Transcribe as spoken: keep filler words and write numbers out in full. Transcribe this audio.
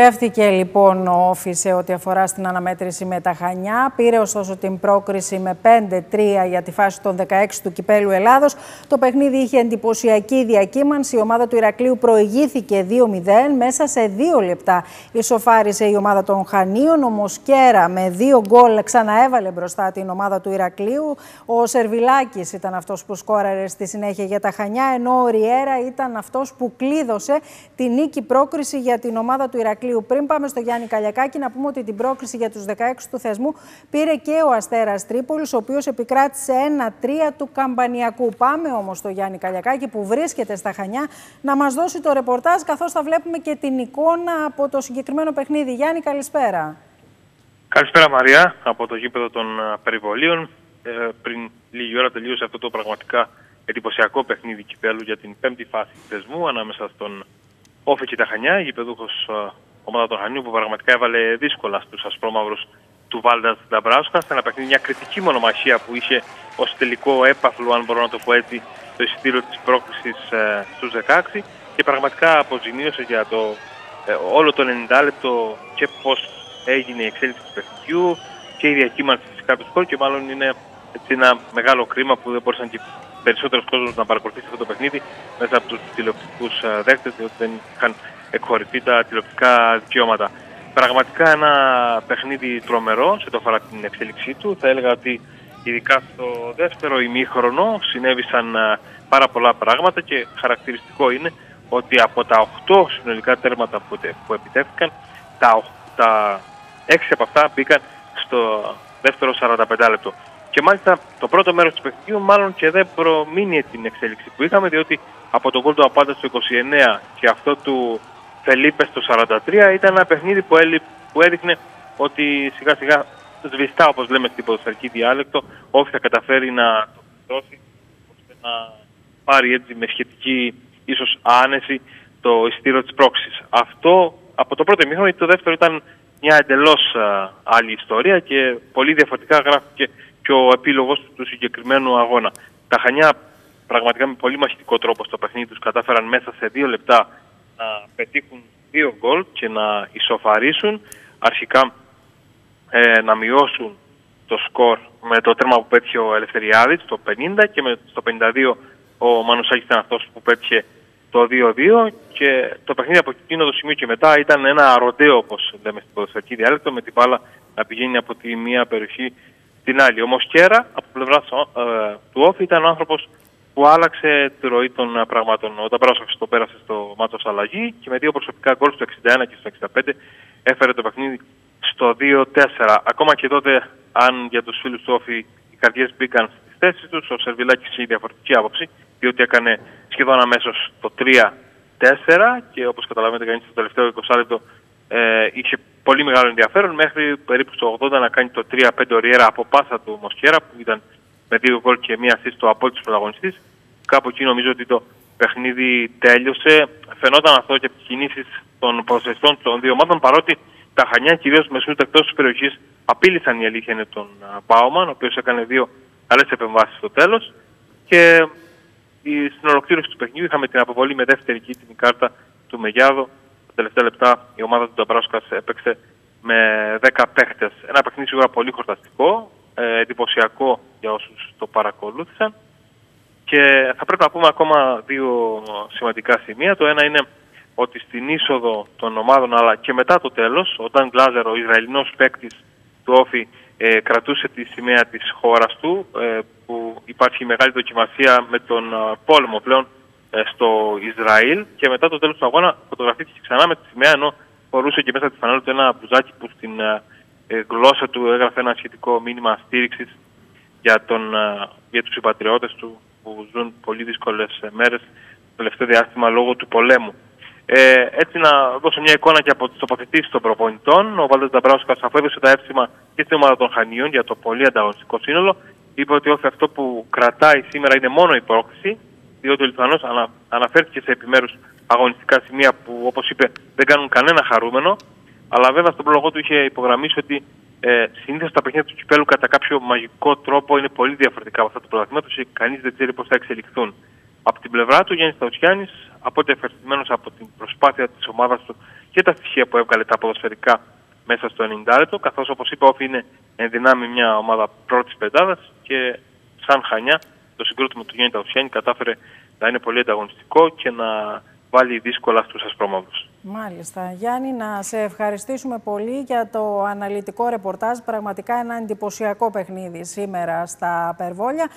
Δυσκολεύτηκε λοιπόν ο Όφη σε ό,τι αφορά στην αναμέτρηση με τα Χανιά. Πήρε ωστόσο την πρόκριση με πέντε τρία για τη φάση των δεκαέξι του Κυπέλλου Ελλάδος. Το παιχνίδι είχε εντυπωσιακή διακύμανση. Η ομάδα του Ηρακλείου προηγήθηκε δύο μηδέν. Μέσα σε δύο λεπτά ισοφάρισε η ομάδα των Χανίων. Ο Μοσκέρα με δύο γκολ ξαναέβαλε μπροστά την ομάδα του Ηρακλείου. Ο Σερβιλάκης ήταν αυτός που σκόραρε στη συνέχεια για τα Χανιά, ενώ ο Ριέρα ήταν αυτός που κλείδωσε την νίκη πρόκριση για την ομάδα του Ηρακλείου. Πριν πάμε στο Γιάννη Καλιακάκη, να πούμε ότι την πρόκριση για τους δεκαέξι του θεσμού πήρε και ο Αστέρας Τρίπολης, ο οποίος επικράτησε ένα τρία του Καμπανιακού. Πάμε όμως στο Γιάννη Καλιακάκη που βρίσκεται στα Χανιά να μας δώσει το ρεπορτάζ, καθώς θα βλέπουμε και την εικόνα από το συγκεκριμένο παιχνίδι. Γιάννη, καλησπέρα. Καλησπέρα Μαρία, από το γήπεδο των Περιβολίων. Ε, πριν λίγη ώρα τελείωσε αυτό το πραγματικά εντυπωσιακό παιχνίδι κυπέλλου για την πέμπτη φάση του θεσμού ανάμεσα στον Όφη και τα Χανιά, η γηπεδούχος ομάδα των Χανιού που πραγματικά έβαλε δύσκολα στους ασπρόμαυρους του Βάλντας Νταμπράουσκας. Ένα παιχνίδι, μια κριτική μονομαχία που είχε ως τελικό έπαθλο, αν μπορώ να το πω έτσι, το εισιτήριο της πρόκρισης ε, στους δεκαέξι και πραγματικά αποζημίωσε για το, ε, όλο το ενενήντα λεπτό και πώς έγινε η εξέλιξη του παιχνιδιού και η διακύμανση φυσικά του σκορ, και μάλλον είναι έτσι ένα μεγάλο κρίμα που δεν μπορούσαν και περισσότερος κόσμος να παρακολουθήσει αυτό το παιχνίδι μέσα από τους τηλεοπτικούς δέκτες, διότι δεν είχαν εκχωρηθεί τα τηλεοπτικά δικαιώματα. Πραγματικά ένα παιχνίδι τρομερό σε το αφορά την εξέλιξή του. Θα έλεγα ότι ειδικά στο δεύτερο ημίχρονο συνέβησαν πάρα πολλά πράγματα και χαρακτηριστικό είναι ότι από τα οκτώ συνολικά τέρματα που επιτέθηκαν, τα, τα έξι από αυτά μπήκαν στο δεύτερο σαράντα πέντε λεπτό. Και μάλιστα το πρώτο μέρος του παιχνιδιού μάλλον και δεν προμείνει την εξέλιξη που είχαμε, διότι από τον γκολ του Απάντα στο είκοσι εννέα και αυτό του Φελίπε στο σαράντα τρία ήταν ένα παιχνίδι που, έλει, που έδειχνε ότι σιγά σιγά σβηστά, όπως λέμε στην ποδοσφαιρική διάλεκτο, όχι θα καταφέρει να το δώσει ώστε να πάρει έτσι με σχετική ίσως άνεση το εισιτήριο της πρόξης. Αυτό από το πρώτο μήχρονο, το δεύτερο ήταν μια εντελώς α, άλλη ιστορία και πολύ διαφορετικά γράφηκε και ο επίλογος του συγκεκριμένου αγώνα. Τα Χανιά πραγματικά με πολύ μαχητικό τρόπο στο παιχνίδι τους κατάφεραν μέσα σε δύο λεπτά να πετύχουν δύο γκολ και να ισοφαρίσουν. Αρχικά ε, να μειώσουν το σκορ με το τέρμα που πέτυχε ο Ελευθεριάδης στο πενήντα και με, στο πενήντα δύο ο Μανουσάκης ήταν αυτός που πέτυχε το δύο δύο και το παιχνίδι από εκείνο το σημείο και μετά ήταν ένα ροντέο, όπως λέμε στην ποδοσφαιρική διάλεκτο, με την μπάλα να πηγαίνει από τη μία περιοχή την άλλη. Ο Μοσκέρα από πλευρά ε, του Όφη ήταν ο άνθρωπος που άλλαξε τη ροή των ε, πραγμάτων. Ο Νταμπράουσκας το πέρασε στο Μάτσο αλλαγή και με δύο προσωπικά γκολ στο εξήντα ένα και στο εξήντα πέντε έφερε το παιχνίδι στο δύο τέσσερα. Ακόμα και τότε, αν για τους φίλους του Όφη οι καρδιές μπήκαν στις θέσεις τους, ο Σερβιλάκης είχε διαφορετική άποψη, διότι έκανε σχεδόν αμέσως το τρία τέσσερα και όπως καταλαβαίνετε κανείς το τελευταίο είκοσι λεπτό ε, είχε πολύ μεγάλο ενδιαφέρον μέχρι περίπου στο ογδόντα να κάνει το τρία πέντε οριέρα από πάσα του Μοσκέρα που ήταν με δύο γκολ και μία ασίστ του απόλυτος πρωταγωνιστής. Κάπου εκεί νομίζω ότι το παιχνίδι τέλειωσε. Φαινόταν αυτό και από τις κινήσεις των προσφεστών των δύο ομάδων, παρότι τα Χανιά κυρίως μεσούντα εκτός της περιοχής απείλησαν, η αλήθεια είναι, τον Πάουμαν, ο οποίος έκανε δύο καλές επεμβάσεις στο τέλος. Και στην ολοκλήρωση του παιχνιδιού είχαμε την αποβολή με δεύτερη κίτρινη κάρτα του Μεγιάδου. Τα τελευταία λεπτά η ομάδα του Νταμπράουσκας έπαιξε με δέκα παίχτες. Ένα παιχνίδι σίγουρα πολύ χορταστικό, ε, εντυπωσιακό για όσους το παρακολούθησαν. Και θα πρέπει να πούμε ακόμα δύο σημαντικά σημεία. Το ένα είναι ότι στην είσοδο των ομάδων αλλά και μετά το τέλος, όταν Γκλάζερ, ο Ισραηλινός παίκτης του Όφη, ε, κρατούσε τη σημαία της χώρας του, ε, που υπάρχει μεγάλη δοκιμασία με τον πόλεμο πλέον στο Ισραήλ, και μετά το τέλος του αγώνα φωτογραφήθηκε ξανά με τη σημαία, ενώ φορούσε και μέσα τη φανέλα του ένα μπουζάκι που στην ε, γλώσσα του έγραφε ένα σχετικό μήνυμα στήριξης για, τον, ε, για τους συμπατριώτες του που ζουν πολύ δύσκολες μέρες το τελευταίο διάστημα λόγω του πολέμου. Ε, έτσι να δώσω μια εικόνα και από τις τοποθετήσεις των προπονητών. Ο Βάλντας Νταμπράουσκας αφέδωσε τα εύσημα και στην ομάδα των Χανιών για το πολύ ανταγωνιστικό σύνολο. Είπε ότι όχι, αυτό που κρατάει σήμερα είναι μόνο η πρόκληση, διότι ο Λιθουανός ανα, αναφέρθηκε σε επιμέρους αγωνιστικά σημεία που, όπως είπε, δεν κάνουν κανένα χαρούμενο. Αλλά βέβαια στον πρόλογο του είχε υπογραμμίσει ότι ε, συνήθως τα παιχνίδια του κυπέλλου κατά κάποιο μαγικό τρόπο είναι πολύ διαφορετικά από αυτά του πρωταθλήματος και κανείς δεν ξέρει πώς θα εξελιχθούν. Από την πλευρά του, Γιάννης Ταουσιάνης, από ό,τι ευχαριστημένος από την προσπάθεια της ομάδας του και τα στοιχεία που έβγαλε τα ποδοσφαιρικά μέσα στο ενενήντα λεπτό, καθώς όπως είπα όφι είναι εν δυνάμει μια ομάδα πρώτης πεντάδας και σαν Χανιά το συγκρότημα του Γιάννη Ταουσιάνη κατάφερε να είναι πολύ ανταγωνιστικό και να βάλει δύσκολα στους ασπρόμαυρους. Μάλιστα. Γιάννη, να σε ευχαριστήσουμε πολύ για το αναλυτικό ρεπορτάζ. Πραγματικά ένα εντυπωσιακό παιχνίδι σήμερα στα Περιβόλια.